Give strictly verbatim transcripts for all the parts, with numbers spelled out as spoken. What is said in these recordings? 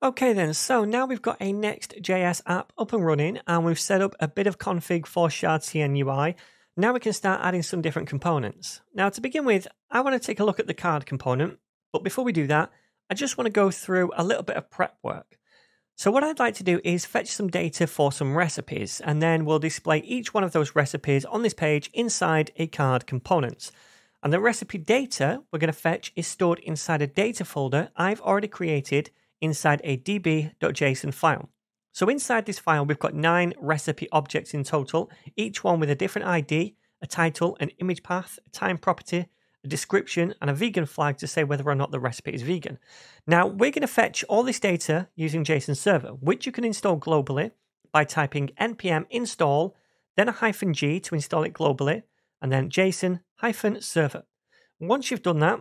Okay then, so now we've got a Next.js app up and running, and we've set up a bit of config for shadcn U I. Now we can start adding some different components. Now to begin with, I want to take a look at the card component, but before we do that, I just want to go through a little bit of prep work. So what I'd like to do is fetch some data for some recipes, and then we'll display each one of those recipes on this page inside a card component. And the recipe data we're going to fetch is stored inside a data folder I've already created inside a db.json file. So inside this file, we've got nine recipe objects in total, each one with a different I D, a title, an image path, a time property, a description, and a vegan flag to say whether or not the recipe is vegan. Now, we're going to fetch all this data using JSON server, which you can install globally by typing npm install, then a hyphen g to install it globally, and then JSON hyphen server. Once you've done that,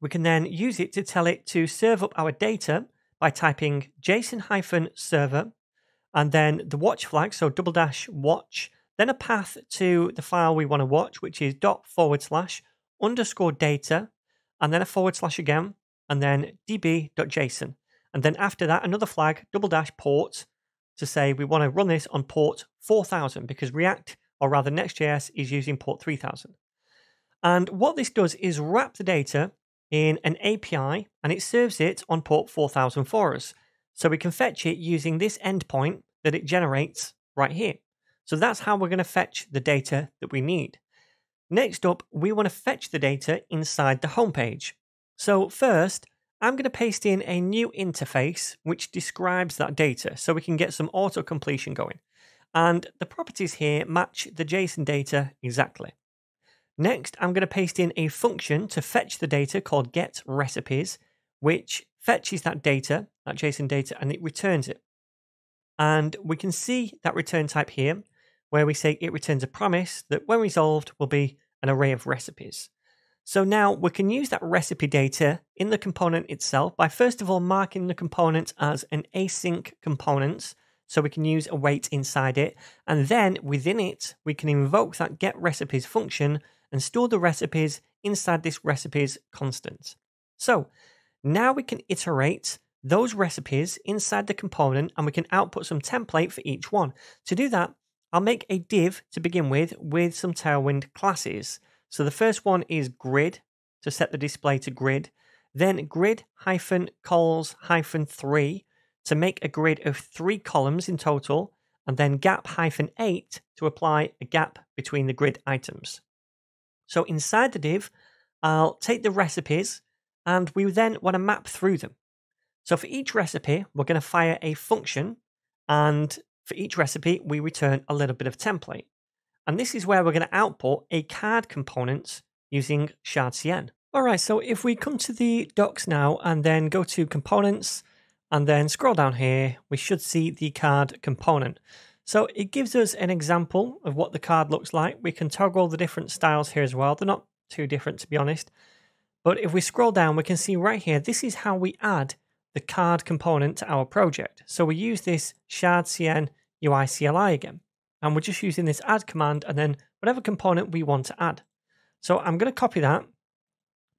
we can then use it to tell it to serve up our data by typing JSON-server and then the watch flag, so double dash watch, then a path to the file we want to watch, which is dot forward slash underscore data, and then a forward slash again, and then db.json. And then after that, another flag, double dash port, to say we want to run this on port four thousand, because React, or rather Next.js, is using port three thousand. And what this does is wrap the data in an A P I, and it serves it on port four thousand for us. So we can fetch it using this endpoint that it generates right here. So that's how we're going to fetch the data that we need. Next up, we want to fetch the data inside the home page. So first, I'm going to paste in a new interface which describes that data so we can get some auto completion going. And the properties here match the JSON data exactly. Next, I'm going to paste in a function to fetch the data called getRecipes, which fetches that data, that JSON data, and it returns it. And we can see that return type here, where we say it returns a promise that when resolved will be an array of recipes. So now we can use that recipe data in the component itself by first of all marking the component as an async component, so we can use a wait inside it. And then within it, we can invoke that getRecipes function and store the recipes inside this recipes constant. So now we can iterate those recipes inside the component, and we can output some template for each one. To do that, I'll make a div to begin with, with some Tailwind classes. So the first one is grid, to set the display to grid, then grid hyphen columns hyphen three to make a grid of three columns in total, and then gap hyphen eight to apply a gap between the grid items. So inside the div, I'll take the recipes, and we then want to map through them. So for each recipe, we're going to fire a function, and for each recipe, we return a little bit of template. And this is where we're going to output a card component using shadcn. All right, so if we come to the docs now and then go to components and then scroll down here, we should see the card component. So it gives us an example of what the card looks like. We can toggle the different styles here as well. They're not too different, to be honest. But if we scroll down, we can see right here, this is how we add the card component to our project. So we use this shadcn U I C L I again, and we're just using this add command and then whatever component we want to add. So I'm going to copy that.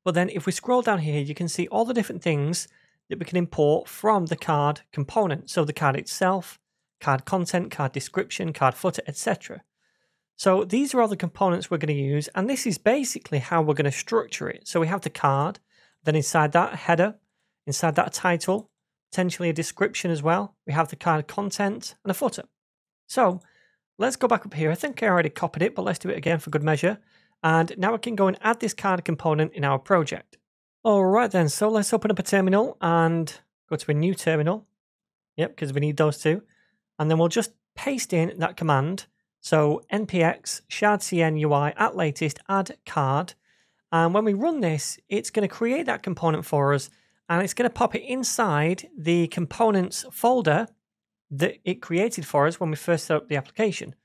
But then if we scroll down here, you can see all the different things that we can import from the card component. So the card itself, card content, card description, card footer, et cetera. So these are all the components we're going to use, and this is basically how we're going to structure it. So we have the card, then inside that a header, inside that a title, potentially a description as well. We have the card content and a footer. So let's go back up here. I think I already copied it, but let's do it again for good measure. And now we can go and add this card component in our project. All right then, so let's open up a terminal and go to a new terminal. Yep, because we need those two. And then we'll just paste in that command. So npx shadcn U I at latest add card. And when we run this, it's going to create that component for us, and it's going to pop it inside the components folder that it created for us when we first set up the application.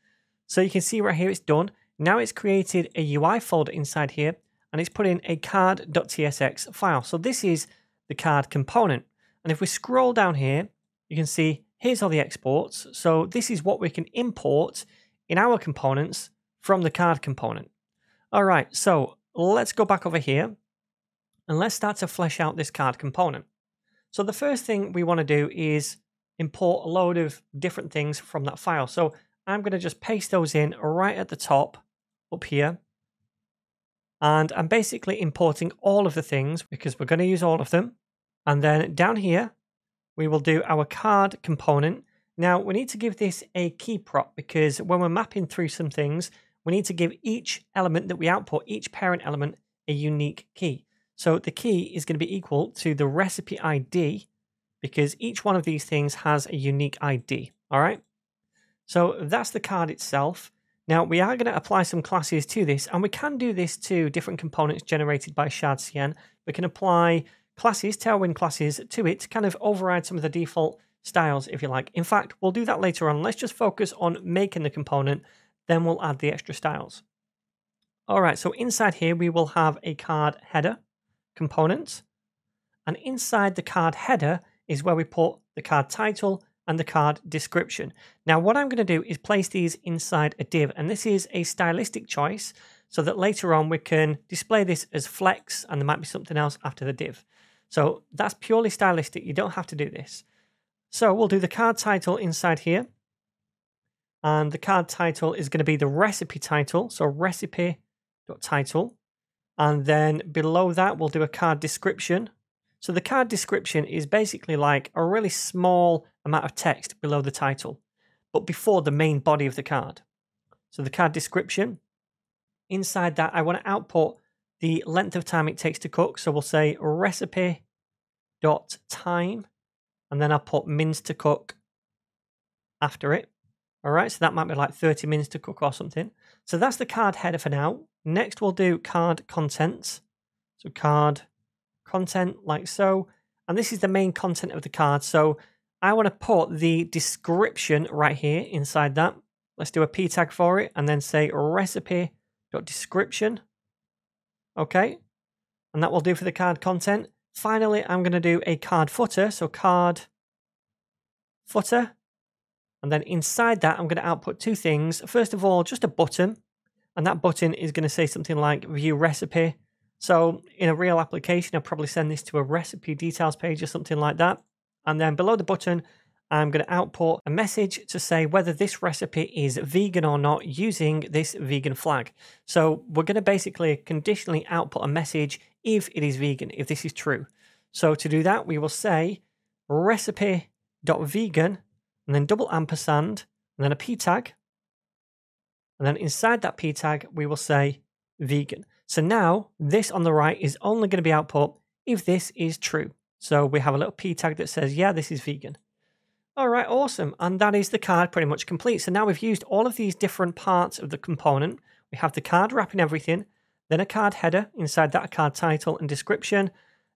So you can see right here it's done. Now it's created a U I folder inside here, and it's put in a card.tsx file. So this is the card component. And if we scroll down here, you can see here's all the exports. So this is what we can import in our components from the card component. All right, so let's go back over here and let's start to flesh out this card component. So the first thing we want to do is import a load of different things from that file. So I'm going to just paste those in right at the top up here. And I'm basically importing all of the things because we're going to use all of them. And then down here, we will do our card component. Now we need to give this a key prop because when we're mapping through some things, we need to give each element that we output, each parent element, a unique key. So the key is going to be equal to the recipe I D because each one of these things has a unique I D. All right. So that's the card itself. Now we are going to apply some classes to this, and we can do this to different components generated by shadcn. We can apply classes, Tailwind classes, to it to kind of override some of the default styles, if you like. In fact, we'll do that later on. Let's just focus on making the component, then we'll add the extra styles. All right, so inside here, we will have a card header component, and inside the card header is where we put the card title and the card description. Now, what I'm going to do is place these inside a div, and this is a stylistic choice so that later on we can display this as flex, and there might be something else after the div. So that's purely stylistic. You don't have to do this. So we'll do the card title inside here. And the card title is going to be the recipe title. So recipe.title. And then below that, we'll do a card description. So the card description is basically like a really small amount of text below the title, but before the main body of the card. So the card description. Inside that, I want to output the length of time it takes to cook. So we'll say recipe.time, and then I'll put mins to cook after it. All right, so that might be like thirty minutes to cook or something. So that's the card header for now. Next, we'll do card contents. So card content like so. And this is the main content of the card. So I want to put the description right here inside that. Let's do a P tag for it and then say recipe.description. Okay, and that will do for the card content. Finally, I'm going to do a card footer. So card footer. And then inside that, I'm going to output two things. First of all, just a button. And that button is going to say something like view recipe. So in a real application, I'll probably send this to a recipe details page or something like that. And then below the button, I'm going to output a message to say whether this recipe is vegan or not using this vegan flag. So we're going to basically conditionally output a message if it is vegan, if this is true. So to do that, we will say recipe.vegan and then double ampersand and then a P tag. And then inside that P tag, we will say vegan. So now this on the right is only going to be output if this is true. So we have a little P tag that says, yeah, this is vegan. All right, awesome. And that is the card pretty much complete. So now we've used all of these different parts of the component. We have the card wrapping everything, then a card header, inside that a card title and description,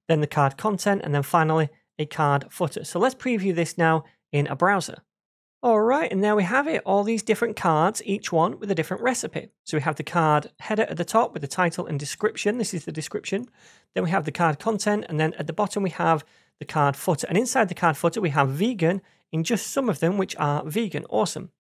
then the card content, and then finally a card footer. So let's preview this now in a browser. All right, and there we have it, all these different cards, each one with a different recipe. So we have the card header at the top with the title and description. This is the description. Then we have the card content, and then at the bottom we have the card footer. And inside the card footer, we have vegan in just some of them, which are vegan. Awesome.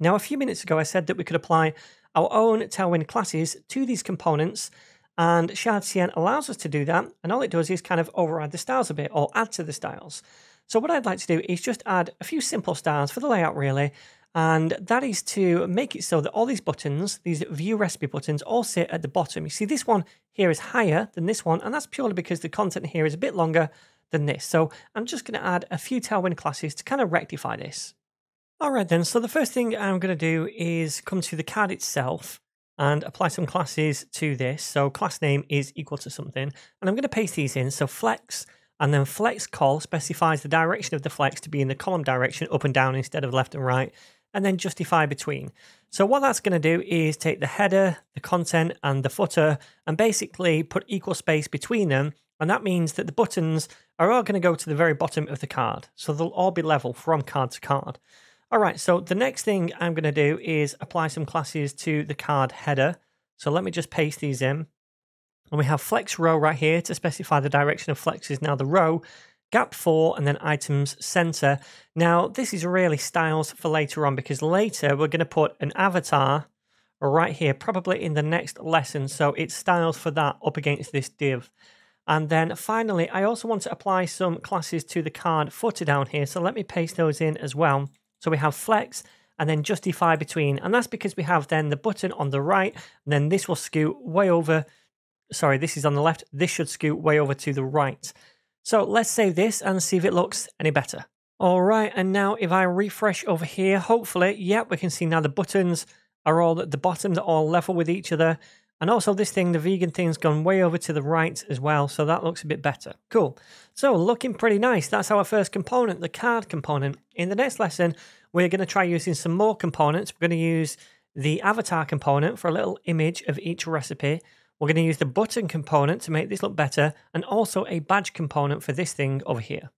Now, a few minutes ago, I said that we could apply our own Tailwind classes to these components, and shadcn allows us to do that. And all it does is kind of override the styles a bit or add to the styles. So what I'd like to do is just add a few simple styles for the layout, really. And that is to make it so that all these buttons, these view recipe buttons, all sit at the bottom. You see this one here is higher than this one, and that's purely because the content here is a bit longer than this. So I'm just going to add a few Tailwind classes to kind of rectify this. All right then, so the first thing I'm going to do is come to the card itself and apply some classes to this. So class name is equal to something, and I'm going to paste these in. So flex, and then flex call specifies the direction of the flex to be in the column direction, up and down instead of left and right, and then justify between. So what that's going to do is take the header, the content, and the footer, and basically put equal space between them. And that means that the buttons are all going to go to the very bottom of the card. So they'll all be level from card to card. All right, so the next thing I'm going to do is apply some classes to the card header. So let me just paste these in. And we have flex row right here to specify the direction of flex is now the row, gap four, and then items center. Now, this is really styles for later on, because later we're going to put an avatar right here, probably in the next lesson. So it's styles for that up against this div. And then finally, I also want to apply some classes to the card footer down here. So let me paste those in as well. So we have flex and then justify between. And that's because we have then the button on the right, and then this will scoot way over. Sorry, this is on the left. This should scoot way over to the right. So let's save this and see if it looks any better. All right, and now if I refresh over here, hopefully, yep, we can see now the buttons are all at the bottom, they're all level with each other. And also this thing, the vegan thing's gone way over to the right as well, so that looks a bit better. Cool. So looking pretty nice. That's our first component, the card component. In the next lesson, we're going to try using some more components. We're going to use the avatar component for a little image of each recipe. We're going to use the button component to make this look better, and also a badge component for this thing over here.